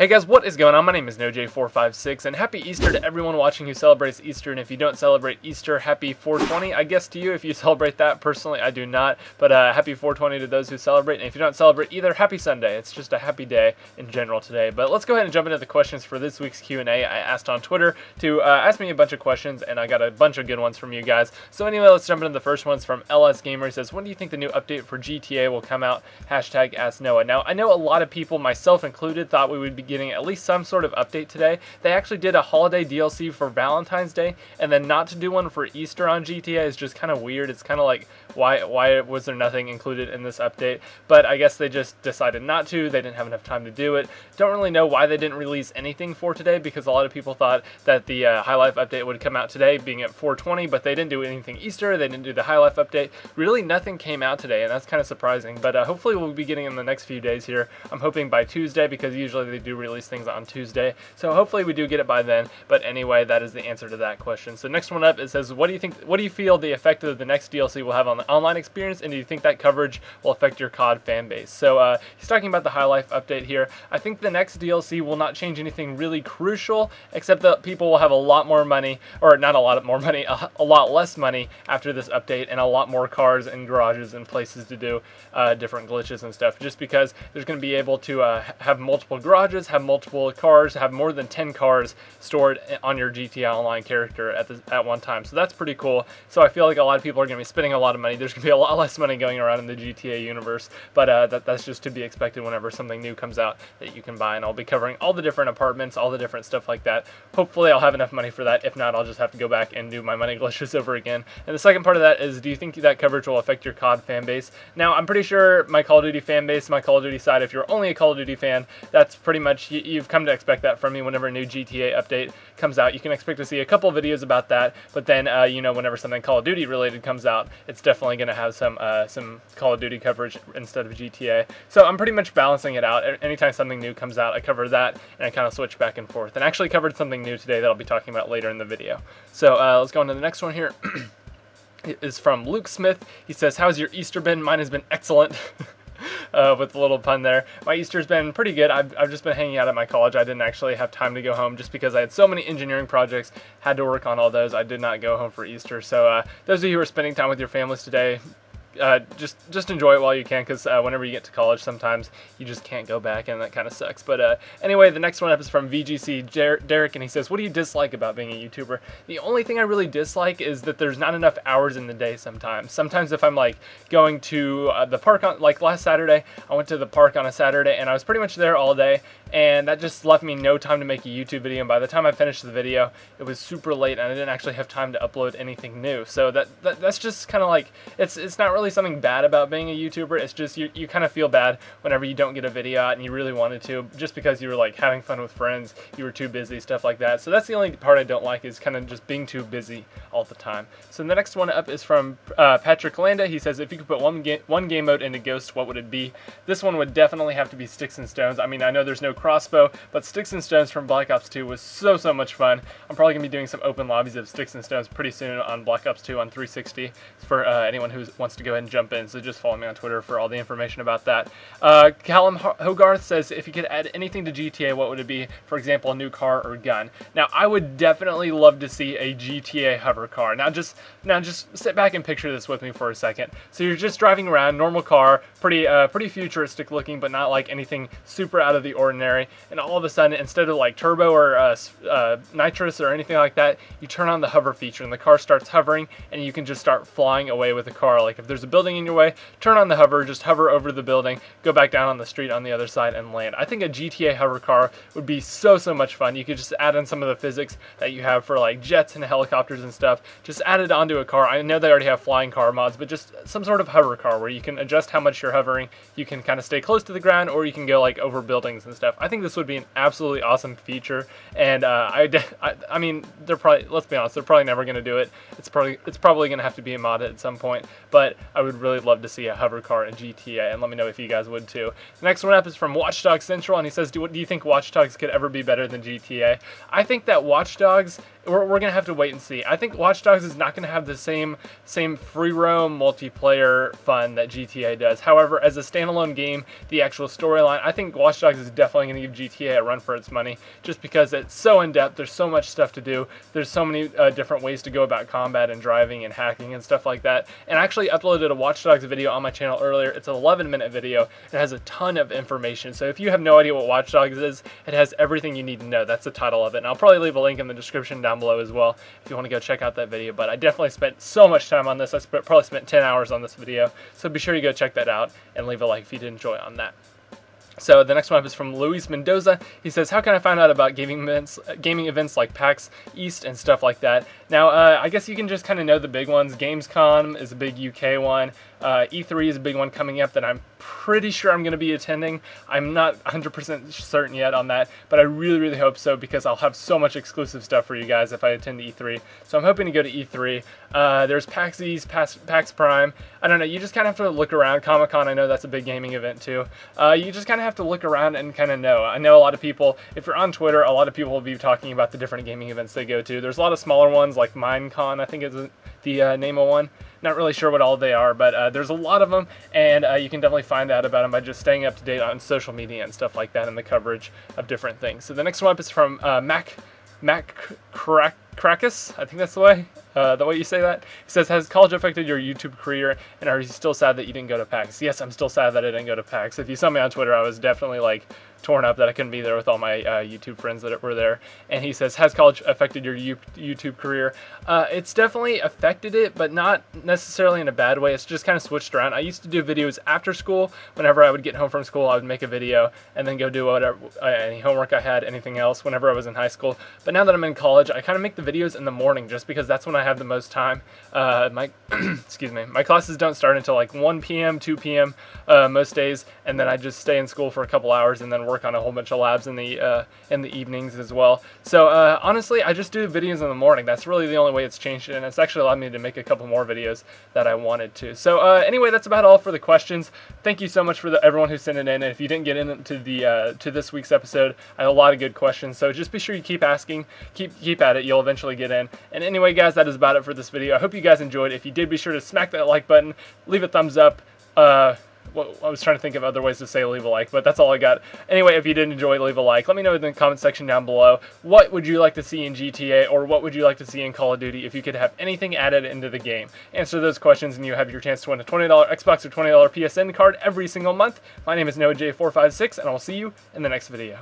Hey guys, what is going on? My name is NoahJ456, and happy Easter to everyone watching who celebrates Easter, and if you don't celebrate Easter, happy 420, I guess, to you if you celebrate that. Personally, I do not, but happy 420 to those who celebrate, and if you don't celebrate either, happy Sunday. It's just a happy day in general today, but let's go ahead and jump into the questions for this week's Q&A. I asked on Twitter to ask me a bunch of questions, and I got a bunch of good ones from you guys. So anyway, let's jump into the first one's from LSGamer. He says, when do you think the new update for GTA will come out? Hashtag ask Noah. Now, I know a lot of people, myself included, thought we would be getting at least some sort of update today. They actually did a holiday DLC for Valentine's Day, and then not to do one for Easter on GTA is just kind of weird. It's kind of like, why was there nothing included in this update? But I guess they just decided not to. They didn't have enough time to do it. Don't really know why they didn't release anything for today, because a lot of people thought that the High Life update would come out today, being at 420, but they didn't do anything Easter. They didn't do the High Life update. Really nothing came out today, and that's kind of surprising, but hopefully we'll be getting in the next few days here. I'm hoping by Tuesday, because usually they do release things on Tuesday, so hopefully we do get it by then. But anyway, that is the answer to that question. So next one up, it says, what do you feel the effect of the next DLC will have on the online experience, and do you think that coverage will affect your COD fan base? So he's talking about the High Life update here. I think the next DLC will not change anything really crucial, except that people will have a lot more money, or not a lot more money, a lot less money after this update, and a lot more cars and garages and places to do different glitches and stuff, just because there's going to be able to have multiple garages, have multiple cars, have more than 10 cars stored on your GTA Online character at one time. So that's pretty cool. So I feel like a lot of people are going to be spending a lot of money. There's going to be a lot less money going around in the GTA universe, but that's just to be expected whenever something new comes out that you can buy, and I'll be covering all the different apartments, all the different stuff like that. Hopefully I'll have enough money for that. If not, I'll just have to go back and do my money glitches over again. And the second part of that is, do you think that coverage will affect your COD fan base? Now, I'm pretty sure my Call of Duty fan base, my Call of Duty side, if you're only a Call of Duty fan, that's pretty much, you've come to expect that from me. Whenever a new GTA update comes out, you can expect to see a couple videos about that, but then you know, whenever something Call of Duty related comes out, it's definitely going to have some Call of Duty coverage instead of GTA. So I'm pretty much balancing it out. Anytime something new comes out, I cover that, and I kind of switch back and forth, and actually covered something new today that I'll be talking about later in the video. So let's go on to the next one here. It is from Luke Smith. He says, how's your Easter been? Mine has been excellent. With a little pun there. My Easter's been pretty good. I've just been hanging out at my college. I didn't actually have time to go home just because I had so many engineering projects, had to work on all those. I did not go home for Easter. So those of you who are spending time with your families today, just enjoy it while you can, because whenever you get to college, sometimes you just can't go back, and that kind of sucks. But anyway, the next one up is from VGC Derek, and he says, what do you dislike about being a YouTuber? The only thing I really dislike is that there's not enough hours in the day sometimes. Sometimes if I'm like going to the park, like last Saturday, I went to the park on a Saturday, and I was pretty much there all day, and that just left me no time to make a YouTube video, and by the time I finished the video, it was super late, and I didn't actually have time to upload anything new. So that's just kind of like, it's not really something bad about being a YouTuber. It's just you kind of feel bad whenever you don't get a video out and you really wanted to, just because you were like having fun with friends, you were too busy, stuff like that. So that's the only part I don't like, is kind of just being too busy all the time. So the next one up is from Patrick Landa. He says, if you could put one game mode into Ghost, what would it be? This one would definitely have to be Sticks and Stones. I mean, I know there's no crossbow, but Sticks and Stones from Black Ops 2 was so much fun. I'm probably gonna be doing some open lobbies of Sticks and Stones pretty soon on Black Ops 2 on 360 for anyone who wants to go ahead and jump in, so just follow me on Twitter for all the information about that. Callum Hogarth says, if you could add anything to GTA, what would it be? For example, a new car or gun. Now, I would definitely love to see a GTA hover car. Now just sit back and picture this with me for a second. So you're just driving around, normal car, pretty futuristic looking, but not like anything super out of the ordinary, and all of a sudden, instead of like turbo or nitrous or anything like that, you turn on the hover feature, and the car starts hovering, and you can just start flying away with the car. Like, if there's a building in your way, turn on the hover, just hover over the building, go back down on the street on the other side and land. I think a GTA hover car would be so much fun. You could just add in some of the physics that you have for like jets and helicopters and stuff, just add it onto a car. I know they already have flying car mods, but just some sort of hover car where you can adjust how much you're hovering. You can kind of stay close to the ground, or you can go like over buildings and stuff. I think this would be an absolutely awesome feature, and I mean, they're probably, let's be honest, they're probably never going to do it. It's probably going to have to be a mod at some point, but I would really love to see a hover car in GTA, and let me know if you guys would too. The next one up is from Watch Dogs Central, and he says, do you think Watch Dogs could ever be better than GTA? I think that Watch Dogs, we're going to have to wait and see. I think Watch Dogs is not going to have the same free roam multiplayer fun that GTA does. However, as a standalone game, the actual storyline, I think Watch Dogs is definitely going to give GTA a run for its money, just because it's so in-depth, there's so much stuff to do, there's so many different ways to go about combat and driving and hacking and stuff like that. And I actually uploaded a Watch Dogs video on my channel earlier. It's an 11-minute video. It has a ton of information, so if you have no idea what Watch Dogs is, it has everything you need to know. That's the title of it, and I'll probably leave a link in the description down below as well if you want to go check out that video. But I definitely spent so much time on this. I probably spent 10 hours on this video, so be sure you go check that out and leave a like if you did enjoy on that. So the next one up is from Luis Mendoza. He says, how can I find out about gaming events like PAX East and stuff like that? Now, I guess you can just kind of know the big ones. Gamescom is a big UK one. E3 is a big one coming up that I'm pretty sure I'm going to be attending. I'm not 100% certain yet on that, but I really hope so, because I'll have so much exclusive stuff for you guys if I attend E3. So I'm hoping to go to E3. There's PAX East, PAX Prime. I don't know, you just kind of have to look around. Comic-Con, I know that's a big gaming event too. You just kind of have to look around and kind of know. I know a lot of people, if you're on Twitter, a lot of people will be talking about the different gaming events they go to. There's a lot of smaller ones like Minecon, I think is the name of one. Not really sure what all they are, but there's a lot of them, and you can definitely find out about them by just staying up to date on social media and stuff like that, and the coverage of different things. So the next one up is from Mac Krakus, I think that's the way you say that. He says, has college affected your YouTube career, and are you still sad that you didn't go to PAX? Yes, I'm still sad that I didn't go to PAX. If you saw me on Twitter, I was definitely like torn up that I couldn't be there with all my YouTube friends that were there. And he says, has college affected your YouTube career? It's definitely affected it, but not necessarily in a bad way. It's just kind of switched around. I used to do videos after school. Whenever I would get home from school, I would make a video and then go do whatever, any homework I had, anything else, whenever I was in high school. But now that I'm in college, I kind of make the videos in the morning, just because that's when I have the most time. Excuse me, my classes don't start until like 1 p.m., 2 p.m. Most days, and then I just stay in school for a couple hours and then work on a whole bunch of labs in the evenings as well. So honestly, I just do videos in the morning. That's really the only way it's changed, and it's actually allowed me to make a couple more videos that I wanted to. So anyway, that's about all for the questions. Thank you so much for everyone who sent it in, and if you didn't get into the to this week's episode, I had a lot of good questions. So just be sure you keep asking, keep at it. You'll eventually get in. And anyway, guys, that is about it for this video. I hope you guys enjoyed. If you did, be sure to smack that like button, leave a thumbs up. Well, I was trying to think of other ways to say leave a like, but that's all I got. Anyway, if you did enjoy, leave a like. Let me know in the comment section down below, what would you like to see in GTA, or what would you like to see in Call of Duty if you could have anything added into the game? Answer those questions and you have your chance to win a $20 Xbox or $20 PSN card every single month. My name is NoahJ456, and I'll see you in the next video.